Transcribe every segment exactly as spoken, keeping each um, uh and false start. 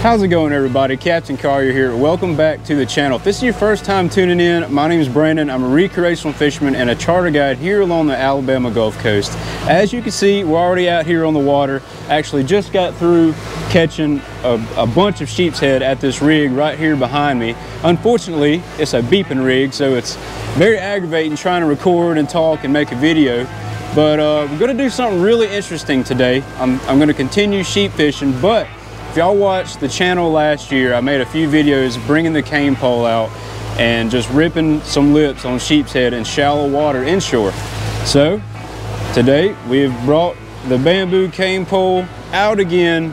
How's it going, everybody? Captain Collier here. Welcome back to the channel. If this is your first time tuning in, my name is Brandon. I'm a recreational fisherman and a charter guide here along the Alabama Gulf Coast. As you can see, we're already out here on the water. Actually just got through catching a, a bunch of sheep's head at this rig right here behind me. Unfortunately, it's a beeping rig, so it's very aggravating trying to record and talk and make a video. But uh, we're gonna do something really interesting today. I'm, I'm gonna continue sheep fishing, but if y'all watched the channel last year, I made a few videos bringing the cane pole out and just ripping some lips on sheep's head in shallow water inshore. So today we have brought the bamboo cane pole out again,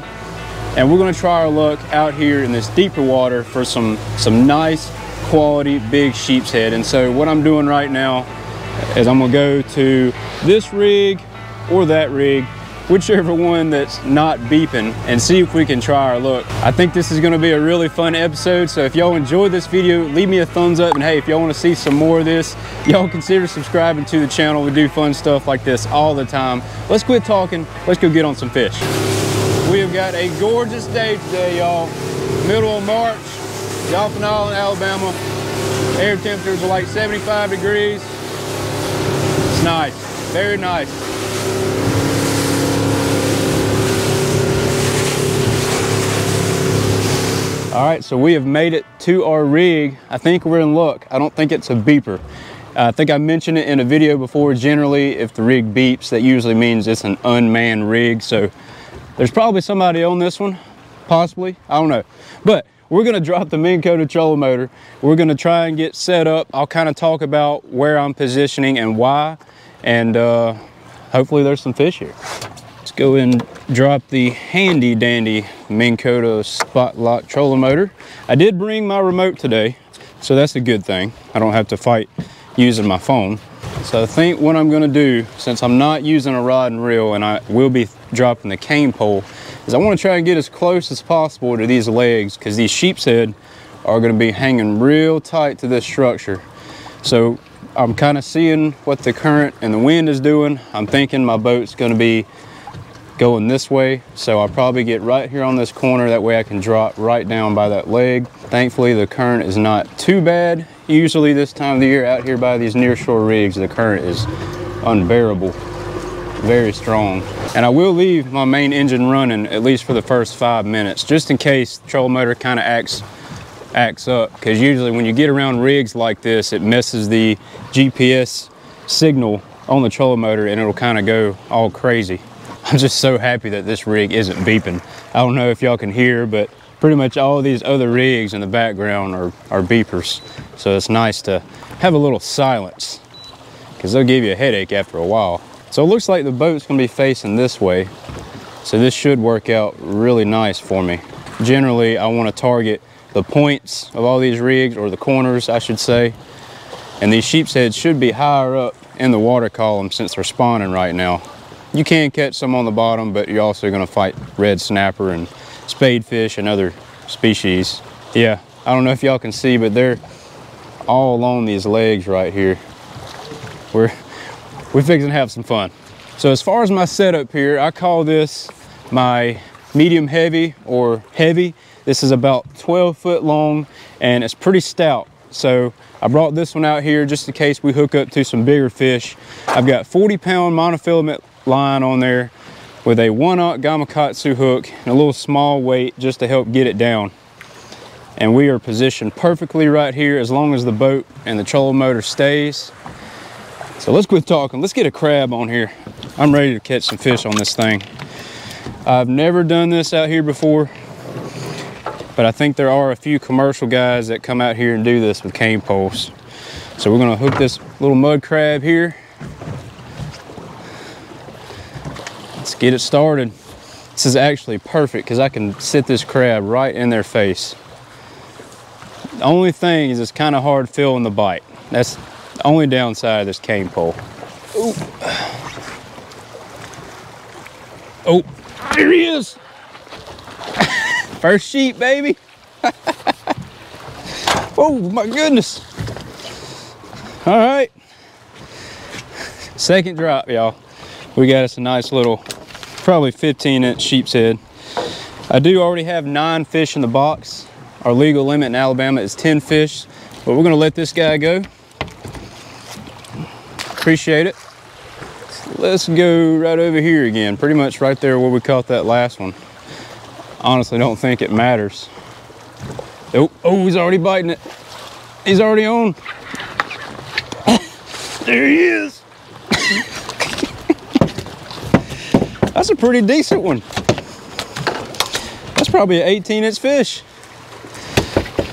and we're going to try our luck out here in this deeper water for some some nice quality big sheep's head. And so what I'm doing right now is I'm going to go to this rig or that rig, whichever one that's not beeping, and see if we can try our luck. I think this is gonna be a really fun episode, so if y'all enjoyed this video, leave me a thumbs up, and hey, if y'all wanna see some more of this, y'all consider subscribing to the channel. We do fun stuff like this all the time. Let's quit talking, let's go get on some fish. We have got a gorgeous day today, y'all. Middle of March, Dauphin Island, Alabama. Air temperatures are like seventy-five degrees. It's nice, very nice. All right, so we have made it to our rig. I think we're in luck. I don't think it's a beeper. I think I mentioned it in a video before. Generally, if the rig beeps, that usually means it's an unmanned rig. So there's probably somebody on this one, possibly, I don't know. But we're gonna drop the Minn Kota trolling motor. We're gonna try and get set up. I'll kind of talk about where I'm positioning and why, and uh, hopefully there's some fish here. Go and drop the handy dandy Minn Kota spot lock trolling motor. I did bring my remote today, so that's a good thing. I don't have to fight using my phone. So I think what I'm gonna do, since I'm not using a rod and reel and I will be dropping the cane pole, is I wanna try and get as close as possible to these legs, because these sheep's head are gonna be hanging real tight to this structure. So I'm kind of seeing what the current and the wind is doing. I'm thinking my boat's gonna be going this way, so I'll probably get right here on this corner. That way I can drop right down by that leg. Thankfully, the current is not too bad. Usually this time of the year out here by these nearshore rigs, the current is unbearable, very strong. And I will leave my main engine running at least for the first five minutes, just in case the trolling motor kind of acts acts up, because usually when you get around rigs like this, it messes the G P S signal on the trolling motor and it'll kind of go all crazy. I'm just so happy that this rig isn't beeping. I don't know if y'all can hear, but pretty much all these other rigs in the background are, are beepers. So it's nice to have a little silence, because they'll give you a headache after a while. So it looks like the boat's gonna be facing this way. So this should work out really nice for me. Generally, I wanna target the points of all these rigs, or the corners, I should say. And these sheep's heads should be higher up in the water column since they're spawning right now. You can catch some on the bottom, but you're also gonna fight red snapper and spadefish and other species. Yeah, I don't know if y'all can see, but they're all along these legs right here. We're, we're fixing to have some fun. So as far as my setup here, I call this my medium heavy or heavy. This is about twelve foot long and it's pretty stout. So I brought this one out here just in case we hook up to some bigger fish. I've got forty pound monofilament line on there with a one aught Gamakatsu hook and a little small weight just to help get it down. And we are positioned perfectly right here as long as the boat and the trolling motor stays. So let's quit talking. Let's get a crab on here. I'm ready to catch some fish on this thing. I've never done this out here before, but I think there are a few commercial guys that come out here and do this with cane poles. So we're gonna hook this little mud crab here. Let's get it started. This is actually perfect because I can sit this crab right in their face. The only thing is it's kind of hard feeling the bite. That's the only downside of this cane pole. Ooh. Oh, there he is. First sheep, baby. Oh my goodness. All right. Second drop, y'all. We got us a nice little, probably fifteen inch sheep's head. I do already have nine fish in the box. Our legal limit in Alabama is ten fish, but we're gonna let this guy go. Appreciate it. Let's go right over here again, pretty much right there where we caught that last one. Honestly, don't think it matters. Oh, oh, he's already biting it. He's already on. There he is. That's a pretty decent one. That's probably an eighteen inch fish.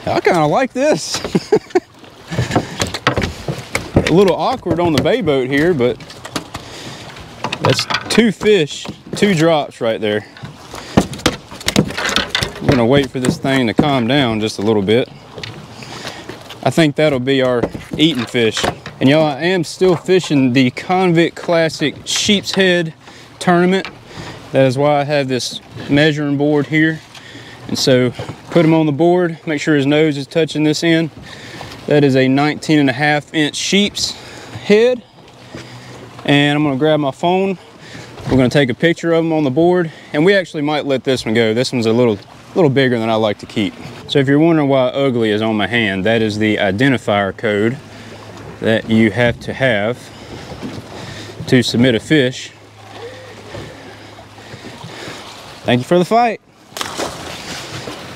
I kind of like this. A little awkward on the bay boat here, but that's two fish, two drops right there. We're gonna wait for this thing to calm down just a little bit. I think that'll be our eating fish. And y'all, I am still fishing the Convict Classic Sheep's Head Tournament. That is why I have this measuring board here. And so put him on the board, make sure his nose is touching this end. That is a nineteen and a half inch sheep's head. And I'm gonna grab my phone. We're gonna take a picture of them on the board, and we actually might let this one go. This one's a little, little bigger than I like to keep. So if you're wondering why ugly is on my hand, that is the identifier code that you have to have to submit a fish. Thank you for the fight.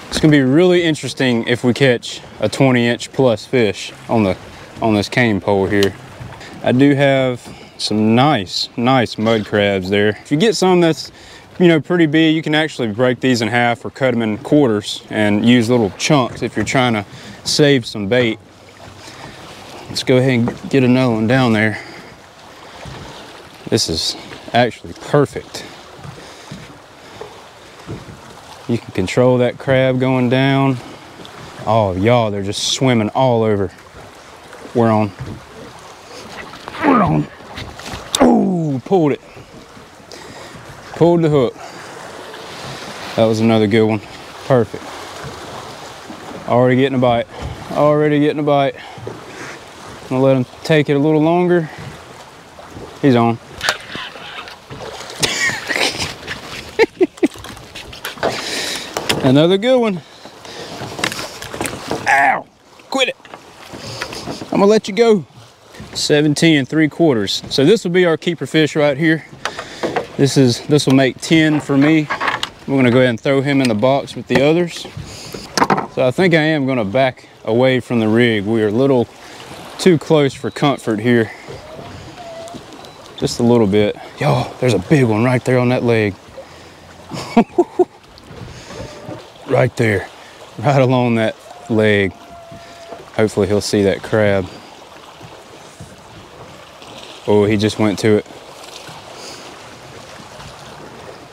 It's gonna be really interesting if we catch a twenty inch plus fish on the on this cane pole here. I do have some nice, nice mud crabs there. If you get some that's, you know, pretty big, you can actually break these in half or cut them in quarters and use little chunks if you're trying to save some bait. Let's go ahead and get another one down there. This is actually perfect. You can control that crab going down. Oh, y'all, they're just swimming all over. We're on. We're on. Oh, pulled it. Pulled the hook. That was another good one. Perfect. Already getting a bite. Already getting a bite. I'm gonna let him take it a little longer. He's on. Another good one. Ow! Quit it. I'm gonna let you go. seventeen and three quarters. So this will be our keeper fish right here. This is this will make ten for me. We're gonna go ahead and throw him in the box with the others. So I think I am gonna back away from the rig. We are a little too close for comfort here. Just a little bit. Yo, there's a big one right there on that leg. Right there, right along that leg. Hopefully he'll see that crab. Oh, he just went to it.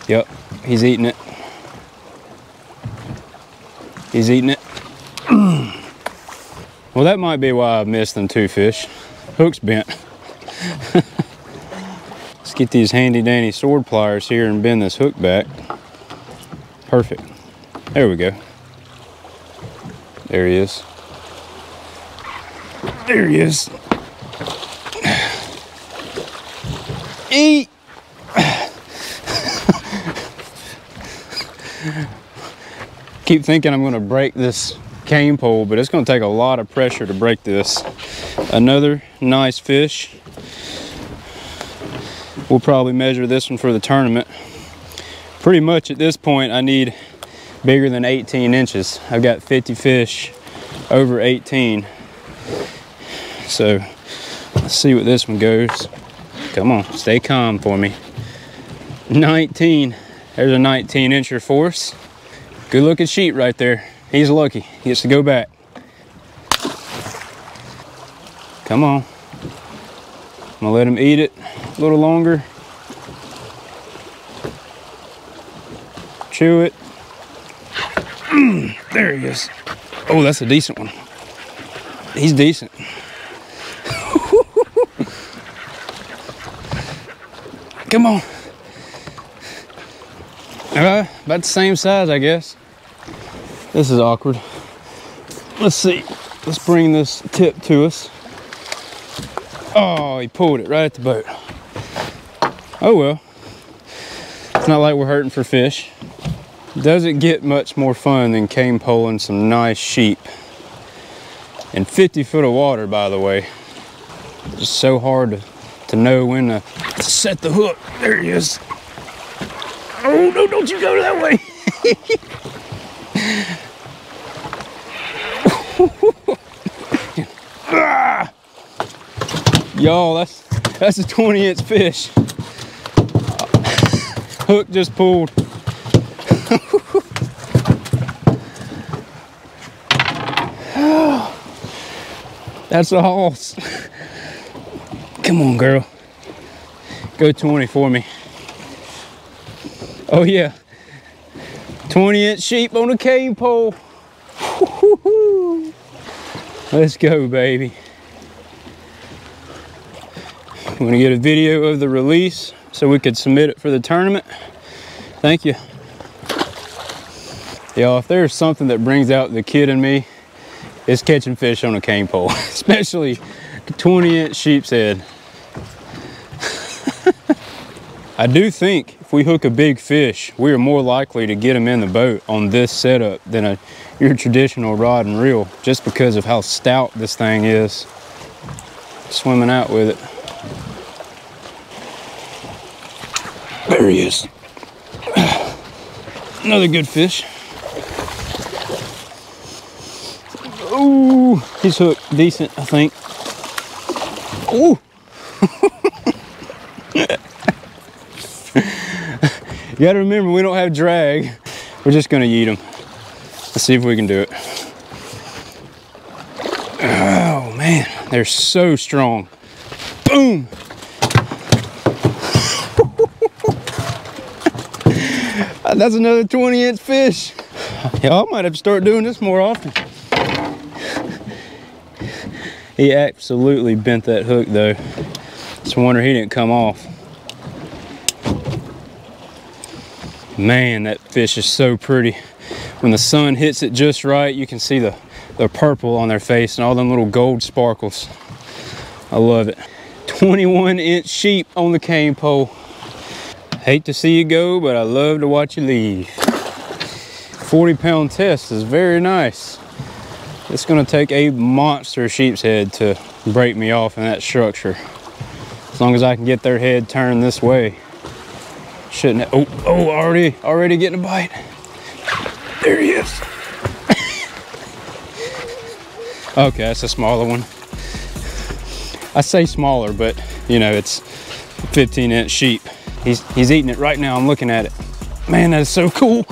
Yep, he's eating it. He's eating it. Well, that might be why I missed them two fish. Hook's bent. Let's get these handy dandy sword pliers here and bend this hook back. Perfect. There we go. There he is. There he is. Eat! Keep thinking I'm gonna break this cane pole, but it's gonna take a lot of pressure to break this. Another nice fish. We'll probably measure this one for the tournament. Pretty much at this point, I need bigger than eighteen inches. I've got fifty fish over eighteen. So let's see what this one goes. Come on, stay calm for me. nineteen, there's a nineteen incher for us. Good looking sheep right there. He's lucky, he gets to go back. Come on. I'm gonna let him eat it a little longer. Chew it. There he is. Oh, that's a decent one. He's decent. Come on. Uh, about the same size, I guess. This is awkward. Let's see. Let's bring this tip to us. Oh, he pulled it right at the boat. Oh, well. It's not like we're hurting for fish. Doesn't get much more fun than cane poling some nice sheep. And fifty foot of water, by the way. It's so hard to, to know when to set the hook. There he is. Oh, no, don't you go that way. Ah! Y'all, that's, that's a twenty inch fish. Hook just pulled. That's a hoss. Come on, girl. Go twenty for me. Oh yeah. twenty inch sheep on a cane pole. Let's go, baby. I'm gonna get a video of the release so we could submit it for the tournament. Thank you. Y'all, if there's something that brings out the kid in me, it's catching fish on a cane pole, especially twenty inch sheep's head. I do think if we hook a big fish, we are more likely to get him in the boat on this setup than a, your traditional rod and reel, just because of how stout this thing is. Swimming out with it. There he is. Another good fish. Ooh, he's hooked decent, I think. Ooh. You gotta remember, we don't have drag. We're just gonna yeet him. Let's see if we can do it. Oh man, they're so strong. Boom. That's another twenty inch fish. Y'all might have to start doing this more often. He absolutely bent that hook though. It's a wonder he didn't come off. Man, that fish is so pretty. When the sun hits it just right, you can see the, the purple on their face and all them little gold sparkles. I love it. twenty-one inch sheep on the cane pole. Hate to see you go, but I love to watch you leave. forty pound test is very nice. It's gonna take a monster sheep's head to break me off in that structure. As long as I can get their head turned this way. Shouldn't, oh, oh, already, already getting a bite. There he is. Okay, that's a smaller one. I say smaller, but you know, it's fifteen inch sheep. He's, he's eating it right now, I'm looking at it. Man, that is so cool.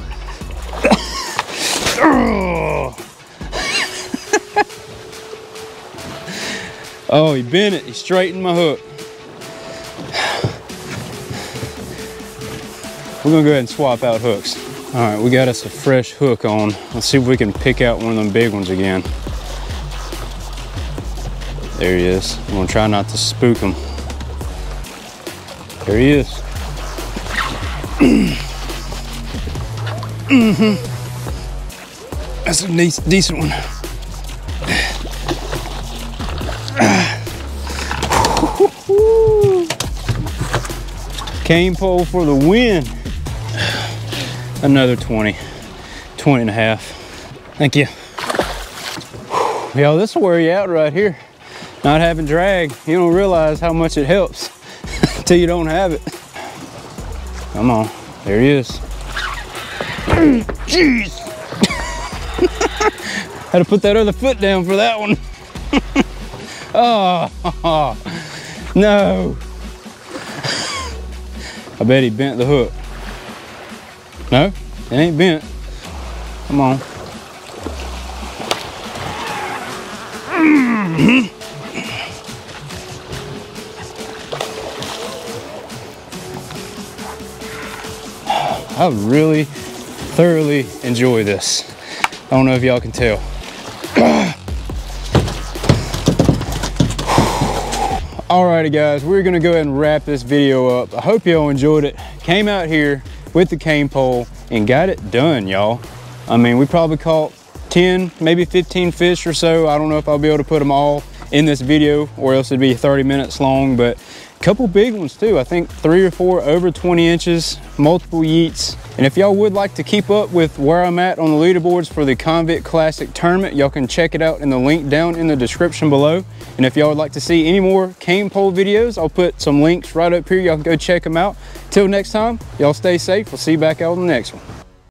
Oh, he bent it, he straightened my hook. We're gonna go ahead and swap out hooks. All right, we got us a fresh hook on. Let's see if we can pick out one of them big ones again. There he is. I'm gonna try not to spook him. There he is. Mm-hmm. That's a nice, decent one. Cane pole for the win. Another twenty, twenty and a half. Thank you. Yo, this will wear you out right here. Not having drag, you don't realize how much it helps until you don't have it. Come on, there he is. Jeez. Had to put that other foot down for that one. Oh, no. I bet he bent the hook. No, it ain't bent. Come on. I really thoroughly enjoy this. I don't know if y'all can tell. Alrighty guys, we're gonna go ahead and wrap this video up. I hope y'all enjoyed it. Came out here with the cane pole and got it done, y'all. I mean, we probably caught ten, maybe fifteen fish or so. I don't know if I'll be able to put them all in this video or else it'd be thirty minutes long, but Couple big ones too. I think three or four over twenty inches, multiple yeets. And if y'all would like to keep up with where I'm at on the leaderboards for the Convict Classic Tournament, y'all can check it out in the link down in the description below. And if y'all would like to see any more cane pole videos, I'll put some links right up here. Y'all can go check them out. Till next time, y'all stay safe. We'll see you back out on the next one.